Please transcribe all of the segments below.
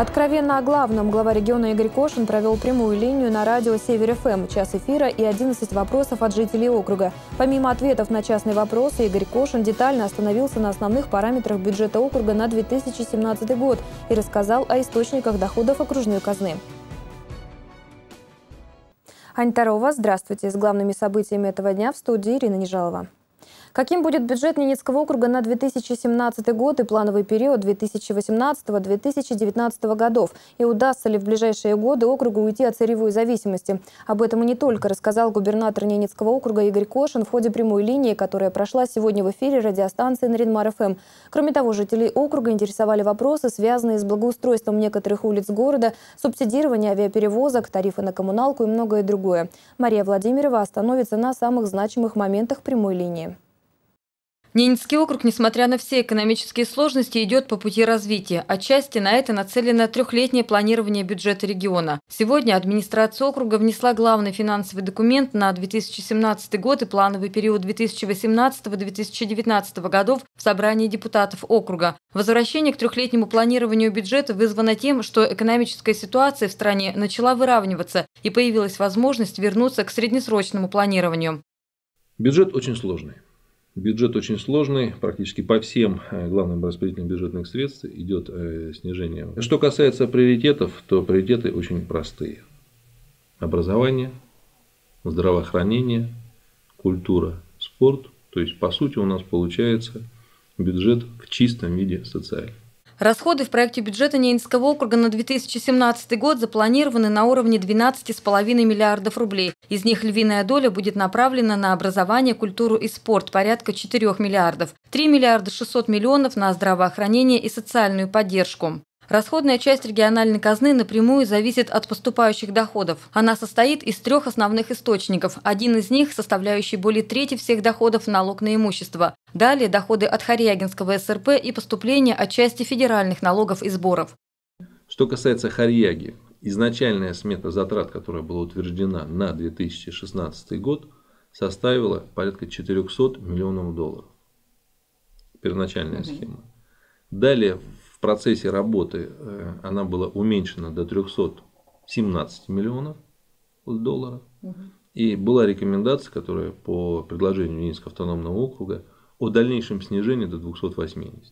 Откровенно о главном глава региона Игорь Кошин провел прямую линию на радио «Север-ФМ», час эфира и 11 вопросов от жителей округа. Помимо ответов на частные вопросы, Игорь Кошин детально остановился на основных параметрах бюджета округа на 2017 год и рассказал о источниках доходов окружной казны. Ань Тарова, здравствуйте. С главными событиями этого дня в студии Ирина Нежалова. Каким будет бюджет Ненецкого округа на 2017 год и плановый период 2018-2019 годов? И удастся ли в ближайшие годы округу уйти от сырьевой зависимости? Об этом и не только рассказал губернатор Ненецкого округа Игорь Кошин в ходе прямой линии, которая прошла сегодня в эфире радиостанции «Нарьян-Мар-ФМ». Кроме того, жителей округа интересовали вопросы, связанные с благоустройством некоторых улиц города, субсидирование авиаперевозок, тарифы на коммуналку и многое другое. Мария Владимирова остановится на самых значимых моментах прямой линии. Ненецкий округ, несмотря на все экономические сложности, идет по пути развития. Отчасти на это нацелено трехлетнее планирование бюджета региона. Сегодня администрация округа внесла главный финансовый документ на 2017 год и плановый период 2018-2019 годов в собрании депутатов округа. Возвращение к трехлетнему планированию бюджета вызвано тем, что экономическая ситуация в стране начала выравниваться и появилась возможность вернуться к среднесрочному планированию. Бюджет очень сложный. Бюджет очень сложный, практически по всем главным распределителям бюджетных средств идет снижение. Что касается приоритетов, то приоритеты очень простые. Образование, здравоохранение, культура, спорт. То есть, по сути, у нас получается бюджет в чистом виде социальный. Расходы в проекте бюджета Ненецкого округа на 2017 год запланированы на уровне 12,5 миллиардов рублей. Из них львиная доля будет направлена на образование, культуру и спорт – порядка 4 миллиардов. 3 миллиарда 600 миллионов на здравоохранение и социальную поддержку. Расходная часть региональной казны напрямую зависит от поступающих доходов. Она состоит из трех основных источников. Один из них, составляющий более трети всех доходов, налог на имущество. Далее доходы от Харьягинского СРП и поступления от части федеральных налогов и сборов. Что касается Харьяги, изначальная смета затрат, которая была утверждена на 2016 год, составила порядка 400 миллионов долларов. Первоначальная схема. Далее в процессе работы она была уменьшена до 317 миллионов долларов. И была рекомендация, которая по предложению Ненецкого автономного округа, о дальнейшем снижении до 280.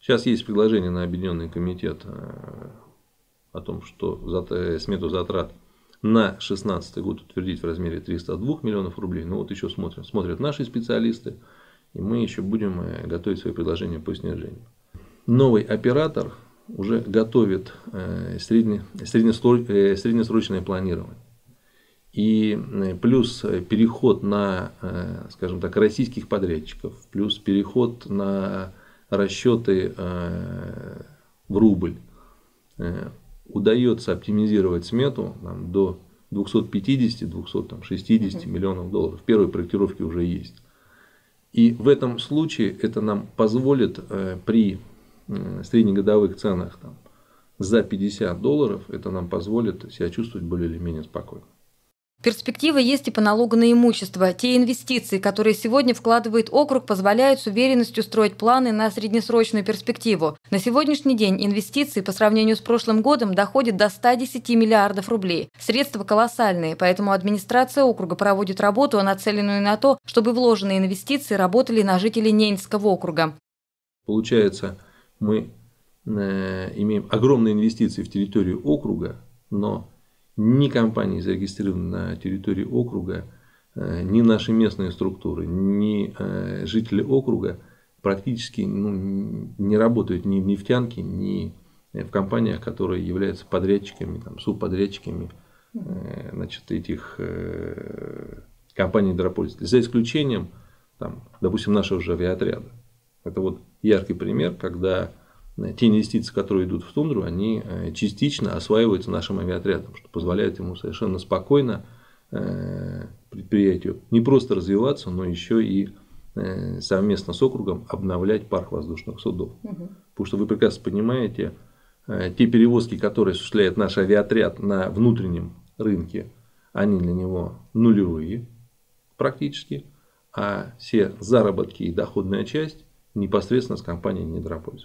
Сейчас есть предложение на Объединенный комитет о том, что смету затрат на 2016 год утвердить в размере 302 миллионов рублей. Но вот еще смотрят наши специалисты, и мы еще будем готовить свои предложения по снижению. Новый оператор уже готовит среднесрочное планирование. И плюс переход на, скажем так, российских подрядчиков, плюс переход на расчеты в рубль. Удается оптимизировать смету до 250-260 миллионов долларов. Первые проектировки уже есть. И в этом случае это нам позволит при среднегодовых ценах за 50 долларов, это нам позволит себя чувствовать более или менее спокойно. Перспективы есть и по налогу на имущество. Те инвестиции, которые сегодня вкладывает округ, позволяют с уверенностью строить планы на среднесрочную перспективу. На сегодняшний день инвестиции по сравнению с прошлым годом доходят до 110 миллиардов рублей. Средства колоссальные, поэтому администрация округа проводит работу, нацеленную на то, чтобы вложенные инвестиции работали на жителей Ненецкого округа. Получается, мы имеем огромные инвестиции в территорию округа, но ни компании, зарегистрированные на территории округа, ни наши местные структуры, ни жители округа практически не работают ни в нефтянке, ни в компаниях, которые являются подрядчиками, субподрядчиками этих компаний недропольских. За исключением, допустим, нашего же авиаотряда. Это вот яркий пример, когда те инвестиции, которые идут в тундру, они частично осваиваются нашим авиаотрядом, что позволяет ему совершенно спокойно предприятию не просто развиваться, но еще и совместно с округом обновлять парк воздушных судов. Потому что вы прекрасно понимаете, те перевозки, которые осуществляет наш авиаотряд на внутреннем рынке, они для него нулевые практически, а все заработки и доходная часть непосредственно с компанией «Недрополь».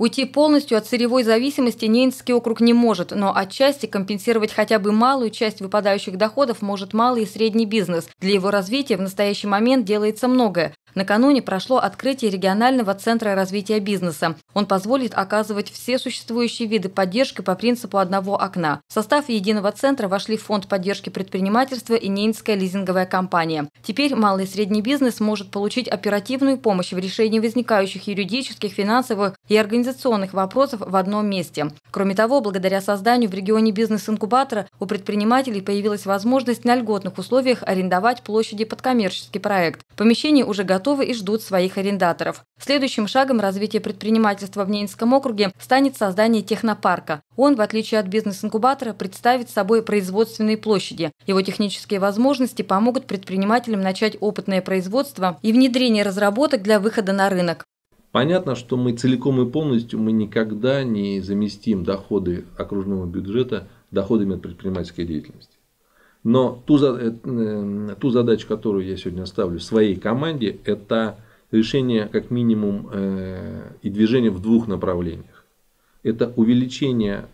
Уйти полностью от сырьевой зависимости Ненецкий округ не может, но отчасти компенсировать хотя бы малую часть выпадающих доходов может малый и средний бизнес. Для его развития в настоящий момент делается многое. Накануне прошло открытие регионального центра развития бизнеса. Он позволит оказывать все существующие виды поддержки по принципу одного окна. В состав единого центра вошли Фонд поддержки предпринимательства и Ненецкая лизинговая компания. Теперь малый и средний бизнес может получить оперативную помощь в решении возникающих юридических, финансовых и организационных вопросов в одном месте. Кроме того, благодаря созданию в регионе бизнес-инкубатора у предпринимателей появилась возможность на льготных условиях арендовать площади под коммерческий проект. Помещения уже готовы и ждут своих арендаторов. Следующим шагом развития предпринимательства в Ненецком округе станет создание технопарка. Он, в отличие от бизнес-инкубатора, представит собой производственные площади. Его технические возможности помогут предпринимателям начать опытное производство и внедрение разработок для выхода на рынок. Понятно, что мы целиком и полностью никогда не заместим доходы окружного бюджета доходами от предпринимательской деятельности. Но ту задачу, которую я сегодня ставлю своей команде, это решение как минимум и движение в двух направлениях. Это увеличение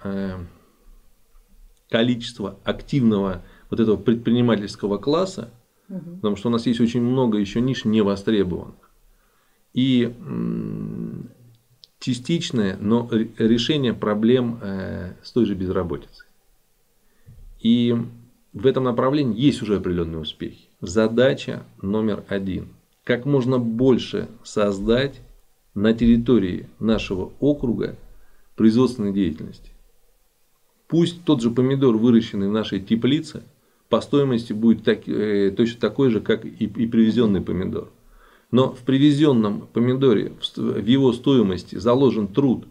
количества активного вот этого предпринимательского класса, потому что у нас есть очень много еще ниш невостребованных. И частичное, но решение проблем с той же безработицей. И в этом направлении есть уже определенные успехи. Задача номер один. Как можно больше создать на территории нашего округа производственной деятельности. Пусть тот же помидор, выращенный в нашей теплице, по стоимости будет точно такой же, как и привезенный помидор. Но в привезенном помидоре, в его стоимости заложен труд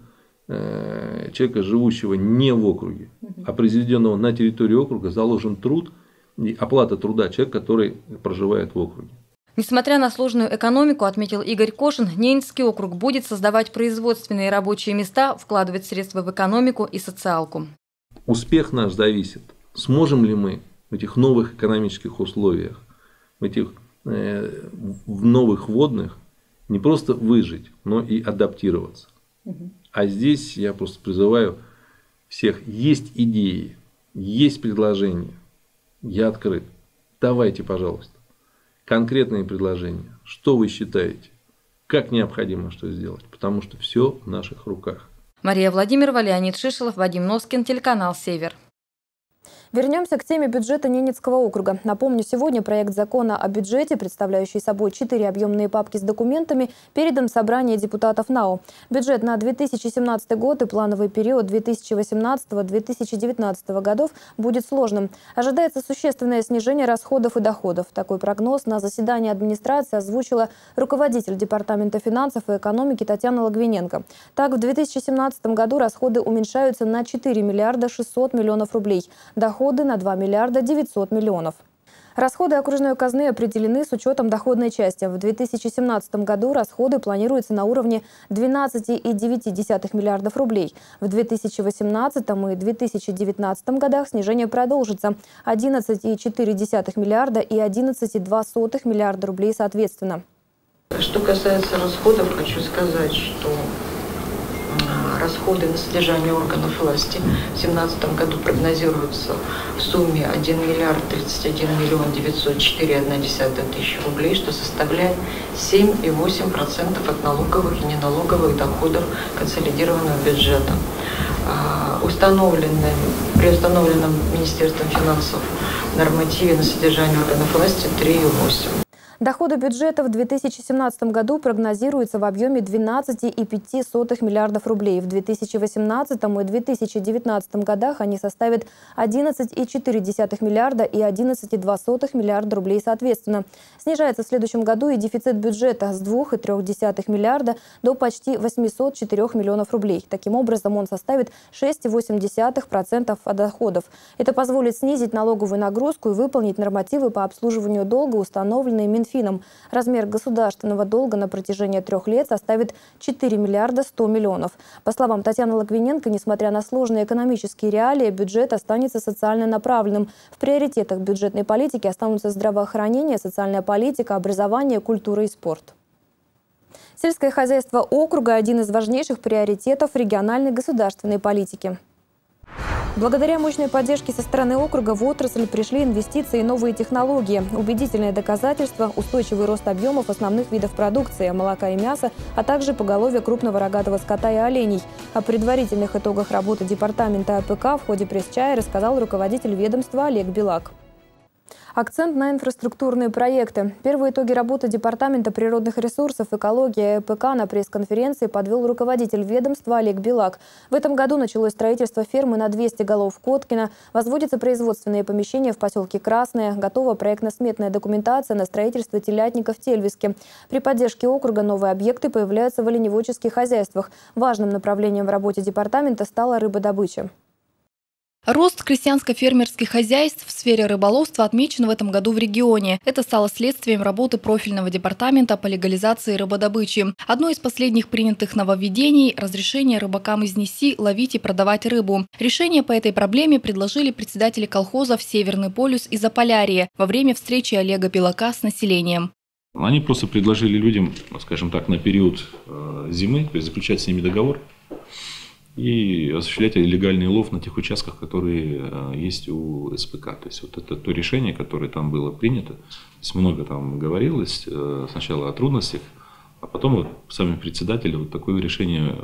человека, живущего не в округе, а произведенного на территории округа, заложен труд и оплата труда человека, который проживает в округе. Несмотря на сложную экономику, отметил Игорь Кошин, Ненецкий округ будет создавать производственные рабочие места, вкладывать средства в экономику и социалку. Успех наш зависит, сможем ли мы в этих новых экономических условиях, в новых водных не просто выжить, но и адаптироваться. А здесь я просто призываю всех, есть идеи, есть предложения, я открыт. Давайте, пожалуйста, конкретные предложения, что вы считаете, как необходимо что сделать, потому что все в наших руках. Мария Владимирова, Леонид Шишелов, Вадим Носкин, телеканал «Север». Вернемся к теме бюджета Ненецкого округа. Напомню, сегодня проект закона о бюджете, представляющий собой 4 объемные папки с документами, передан в собрание депутатов НАО. Бюджет на 2017 год и плановый период 2018-2019 годов будет сложным. Ожидается существенное снижение расходов и доходов. Такой прогноз на заседании администрации озвучила руководитель Департамента финансов и экономики Татьяна Логвиненко. Так, в 2017 году расходы уменьшаются на 4 миллиарда 600 миллионов рублей. Доходы на 2 миллиарда 900 миллионов. Расходы окружной казны определены с учетом доходной части. В 2017 году расходы планируются на уровне 12,9 миллиардов рублей. В 2018 и 2019 годах снижение продолжится. 11,4 миллиарда и 11,2 миллиарда рублей соответственно. Что касается расходов, хочу сказать, что расходы на содержание органов власти в 2017 году прогнозируются в сумме 1 миллиард 31 миллион 904,1 тысячи рублей, что составляет 7,8% от налоговых и неналоговых доходов консолидированного бюджета. При установленном Министерством финансов нормативе на содержание органов власти 3,8%. Доходы бюджета в 2017 году прогнозируются в объеме 12,5 миллиардов рублей. В 2018 и 2019 годах они составят 11,4 миллиарда и 11,2 миллиарда рублей соответственно. Снижается в следующем году и дефицит бюджета с 2,3 миллиарда до почти 804 миллионов рублей. Таким образом, он составит 6,8% от доходов. Это позволит снизить налоговую нагрузку и выполнить нормативы по обслуживанию долга, установленные Минфином. Размер государственного долга на протяжении 3 лет составит 4 миллиарда 100 миллионов. По словам Татьяны Логвиненко, несмотря на сложные экономические реалии, бюджет останется социально направленным. В приоритетах бюджетной политики останутся здравоохранение, социальная политика, образование, культура и спорт. Сельское хозяйство округа – один из важнейших приоритетов региональной государственной политики. Благодаря мощной поддержке со стороны округа в отрасль пришли инвестиции и новые технологии. Убедительное доказательство – устойчивый рост объемов основных видов продукции – молока и мяса, а также поголовья крупного рогатого скота и оленей. О предварительных итогах работы департамента АПК в ходе пресс-чая рассказал руководитель ведомства Олег Белак. Акцент на инфраструктурные проекты. Первые итоги работы Департамента природных ресурсов, экологии и ЭПК на пресс-конференции подвел руководитель ведомства Олег Белак. В этом году началось строительство фермы на 200 голов Коткина. Возводятся производственные помещения в поселке Красное. Готова проектно-сметная документация на строительство телятника в Тельвиске. При поддержке округа новые объекты появляются в оленеводческих хозяйствах. Важным направлением в работе департамента стала рыбодобыча. Рост крестьянско-фермерских хозяйств в сфере рыболовства отмечен в этом году в регионе. Это стало следствием работы профильного департамента по легализации рыбодобычи. Одно из последних принятых нововведений – разрешение рыбакам из НИСИ ловить и продавать рыбу. Решение по этой проблеме предложили председатели колхозов «Северный полюс» и «Заполярье» во время встречи Олега Белака с населением. Они просто предложили людям, скажем так, на период зимы, то есть заключать с ними договор и осуществлять легальный лов на тех участках, которые есть у СПК. То есть вот это то решение, которое там было принято. То есть много там говорилось сначала о трудностях, а потом вот сами председатели вот такое решение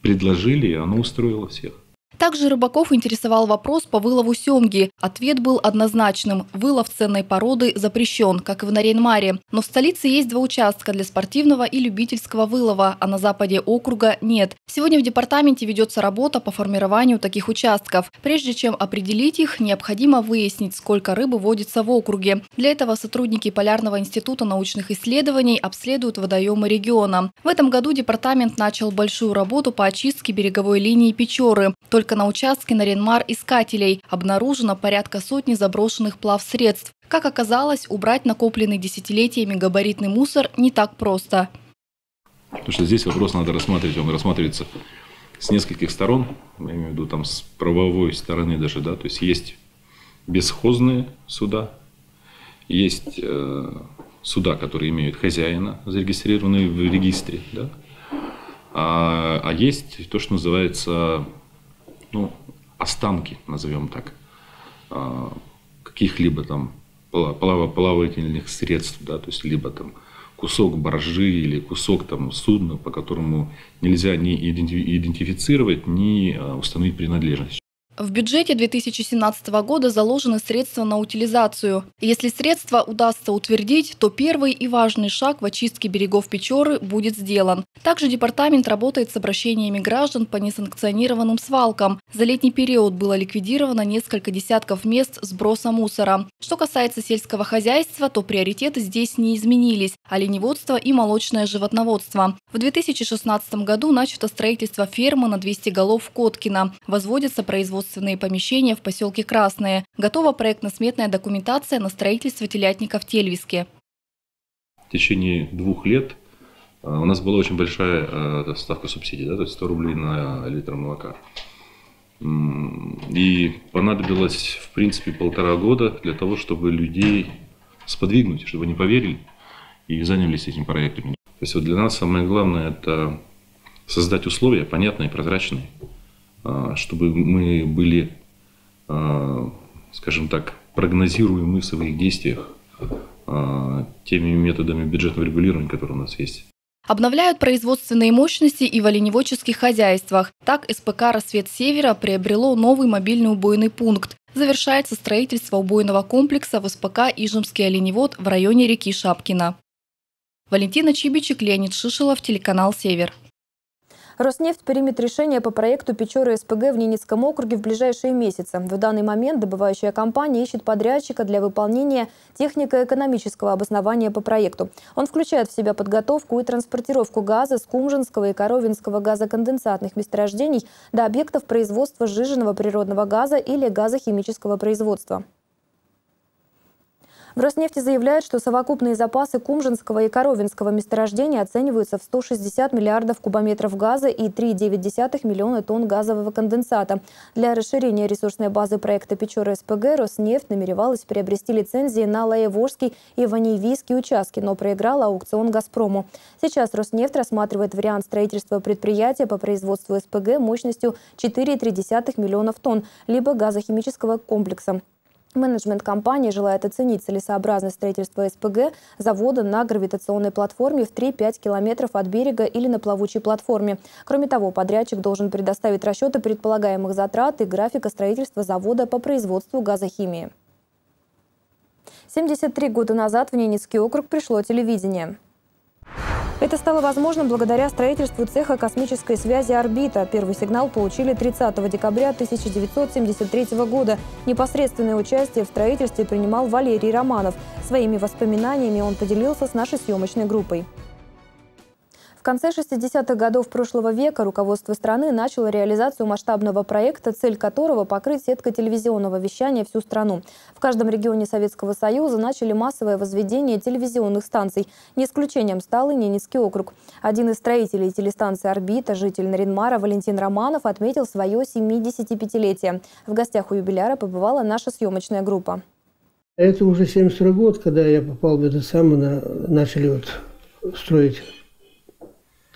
предложили, и оно устроило всех. Также рыбаков интересовал вопрос по вылову семги. Ответ был однозначным – вылов ценной породы запрещен, как и в Нарьян-Маре. Но в столице есть два участка для спортивного и любительского вылова, а на западе округа нет. Сегодня в департаменте ведется работа по формированию таких участков. Прежде чем определить их, необходимо выяснить, сколько рыбы водится в округе. Для этого сотрудники Полярного института научных исследований обследуют водоемы региона. В этом году департамент начал большую работу по очистке береговой линии Печоры. Только на участке Нарьян-Мар искателей обнаружено порядка сотни заброшенных плавсредств. Как оказалось, убрать накопленный десятилетиями габаритный мусор не так просто. Потому что здесь вопрос надо рассматривать, он рассматривается с нескольких сторон, я имею в виду там с правовой стороны даже, да, то есть есть бесхозные суда, есть суда, которые имеют хозяина, зарегистрированные в регистре, да, а есть то, что называется останки, назовем так, каких-либо там плавательных средств, да, то есть либо там кусок баржи или кусок там судна, по которому нельзя ни идентифицировать, ни установить принадлежность. В бюджете 2017 года заложены средства на утилизацию. Если средства удастся утвердить, то первый и важный шаг в очистке берегов Печоры будет сделан. Также департамент работает с обращениями граждан по несанкционированным свалкам. За летний период было ликвидировано несколько десятков мест сброса мусора. Что касается сельского хозяйства, то приоритеты здесь не изменились – оленеводство и молочное животноводство. В 2016 году начато строительство фермы на 200 голов Коткина. Возводится производство помещения в поселке Красное. Готова проектно-сметная документация на строительство телятника в Тельвиске. В течение 2 лет у нас была очень большая ставка субсидий, да, то есть 100 рублей на литр молока. И понадобилось, в принципе, 1,5 года для того, чтобы людей сподвигнуть, чтобы они поверили и занялись этим проектом. То есть вот для нас самое главное – это создать условия понятные, прозрачные, чтобы мы были, скажем так, прогнозируемы в своих действиях теми методами бюджетного регулирования, которые у нас есть. Обновляют производственные мощности и в оленеводческих хозяйствах. Так, СПК «Рассвет Севера» приобрело новый мобильный убойный пункт. Завершается строительство убойного комплекса в СПК «Ижемский оленевод» в районе реки Шапкина. Валентина Чибичик, Леонид Шишелов, телеканал «Север». Роснефть примет решение по проекту «Печора СПГ» в Ненецком округе в ближайшие месяцы. В данный момент добывающая компания ищет подрядчика для выполнения технико-экономического обоснования по проекту. Он включает в себя подготовку и транспортировку газа с Кумжинского и Коровинского газоконденсатных месторождений до объектов производства сжиженного природного газа или газохимического производства. В Роснефти заявляют, что совокупные запасы Кумжинского и Коровинского месторождений оцениваются в 160 миллиардов кубометров газа и 3,9 миллиона тонн газового конденсата. Для расширения ресурсной базы проекта «Печора СПГ» Роснефть намеревалась приобрести лицензии на Лаевожский и Ванивийский участки, но проиграла аукцион «Газпрому». Сейчас Роснефть рассматривает вариант строительства предприятия по производству СПГ мощностью 4,3 миллионов тонн, либо газохимического комплекса. Менеджмент компании желает оценить целесообразность строительства СПГ завода на гравитационной платформе в 3-5 километров от берега или на плавучей платформе. Кроме того, подрядчик должен предоставить расчеты предполагаемых затрат и графика строительства завода по производству газохимии. 73 года назад в Ненецкий округ пришло телевидение. Это стало возможным благодаря строительству цеха космической связи «Орбита». Первый сигнал получили 30 декабря 1973 года. Непосредственное участие в строительстве принимал Валентин Романов. Своими воспоминаниями он поделился с нашей съемочной группой. В конце 60-х годов прошлого века руководство страны начало реализацию масштабного проекта, цель которого – покрыть сеткой телевизионного вещания всю страну. В каждом регионе Советского Союза начали массовое возведение телевизионных станций. Не исключением стал и Ненецкий округ. Один из строителей телестанции «Орбита», житель Нарьян-Мара Валентин Романов, отметил свое 75-летие. В гостях у юбиляра побывала наша съемочная группа. Это уже 72-й год, когда я попал в это самое, начали вот строить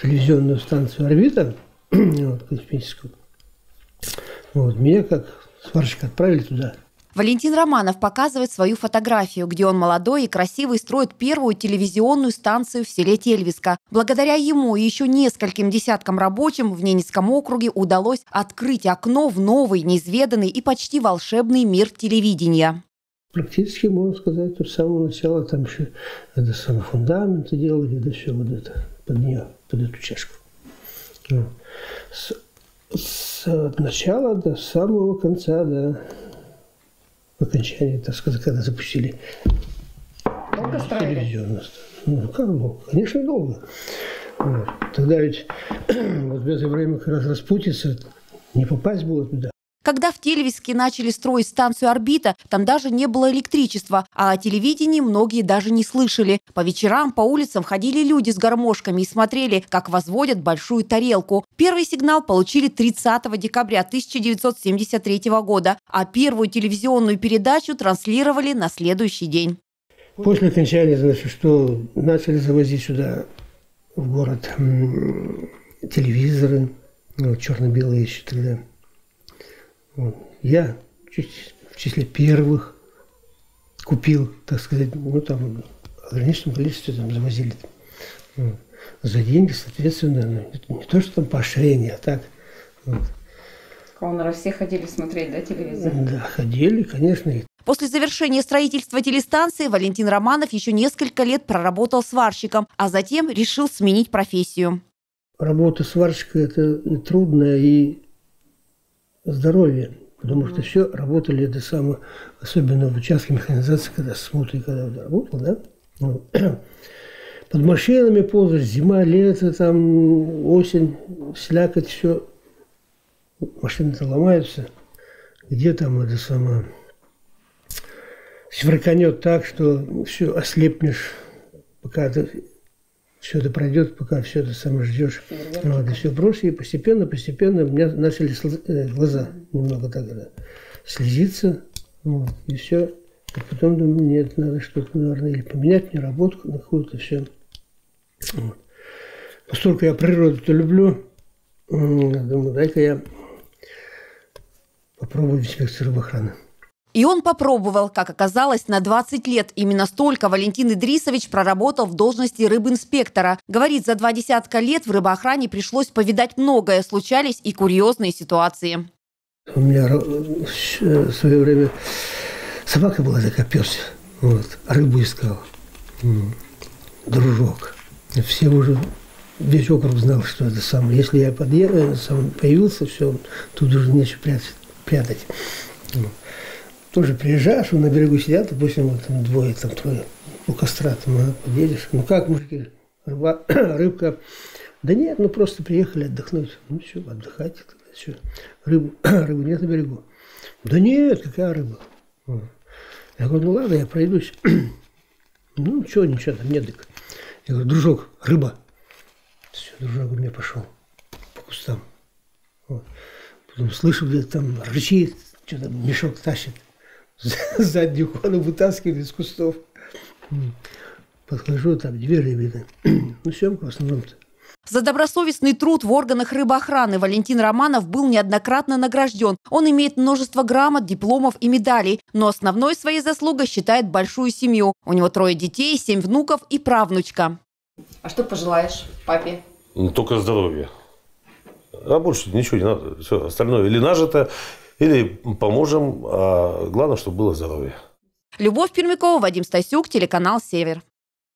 телевизионную станцию «Орбита» космическую. Вот, меня как сварщик отправили туда. Валентин Романов показывает свою фотографию, где он молодой и красивый строит первую телевизионную станцию в селе Тельвиска. Благодаря ему и еще нескольким десяткам рабочим в Ненецком округе удалось открыть окно в новый, неизведанный и почти волшебный мир телевидения. Практически, можно сказать, с самого начала там еще это самое фундаменты делали, да все вот это. Под нее, под эту чашку. От начала до самого конца, до окончания, так сказать, когда запустили телевизионную станцию. Ну, как долго? Конечно, долго. Вот. Тогда ведь вот в это время как раз распутиться, не попасть было туда. Когда в Тельвиске начали строить станцию «Орбита», там даже не было электричества, а о телевидении многие даже не слышали. По вечерам по улицам ходили люди с гармошками и смотрели, как возводят большую тарелку. Первый сигнал получили 30 декабря 1973 года, а первую телевизионную передачу транслировали на следующий день. После окончания, значит, что начали завозить сюда в город телевизоры, ну, черно-белые еще тогда. Я в числе первых купил, так сказать, ну там в ограниченном количестве там завозили. Вот. За деньги, соответственно, ну, не то, что там поощрение, а так. Вот. А у нас все ходили смотреть, да, телевизор? Да, ходили, конечно. После завершения строительства телестанции Валентин Романов еще несколько лет проработал сварщиком, а затем решил сменить профессию. Работа сварщика – это трудная и здоровье, потому что все работали это самое, особенно в участке механизации, когда смуты, когда работал, да? Вот. Под машинами ползаешь, зима, лето, там осень, слякоть, все, машины-то ломаются, где там это самое, сверканет так, что все ослепнешь, пока ты все это пройдет, пока все это сам ждешь. Вот, и все проще. И постепенно у меня начали глаза немного так слезиться. Вот, и все. А потом думаю, нет, надо что-то, наверное, или поменять мне работу на какую-то все. Вот. Поскольку я природу-то люблю, думаю, дай-ка я попробую инспектора охраны. И он попробовал, как оказалось, на 20 лет. Именно столько Валентин Идрисович проработал в должности рыбинспектора. Говорит, за 20 лет в рыбоохране пришлось повидать многое. Случались и курьезные ситуации. У меня в свое время собака была такая, пёс. Вот, рыбу искала. Дружок. Все уже, весь округ знал, что это самое. Если я сам появился, все, тут уже нечего прятать. Тоже приезжаешь, он на берегу сидят, допустим, вот, там двое, там трое, у костра там, подъедешь. Ну как, мужики, рыбка? Да нет, ну просто приехали отдохнуть. Ну все, отдыхайте тогда, все. Рыбу нет на берегу. Да нет, какая рыба? Я говорю, ну ладно, я пройдусь. Ну, чего, ничего, там нет дык. Я говорю, дружок, рыба. Все, дружок у меня пошел по кустам. Вот. Потом слышу, где-то там рычит, что-то мешок тащит. Заднюю кону вытаскивает из кустов. Подхожу, там две рыбы. Ну, съемка в основном-то. За добросовестный труд в органах рыбоохраны Валентин Романов был неоднократно награжден. Он имеет множество грамот, дипломов и медалей. Но основной своей заслугой считает большую семью. У него 3 детей, 7 внуков и правнучка. А что пожелаешь папе? Ну, только здоровья. А больше ничего не надо. Все остальное или нажито, или поможем. А главное, чтобы было здоровье. Любовь Пермякова, Вадим Стасюк, телеканал «Север».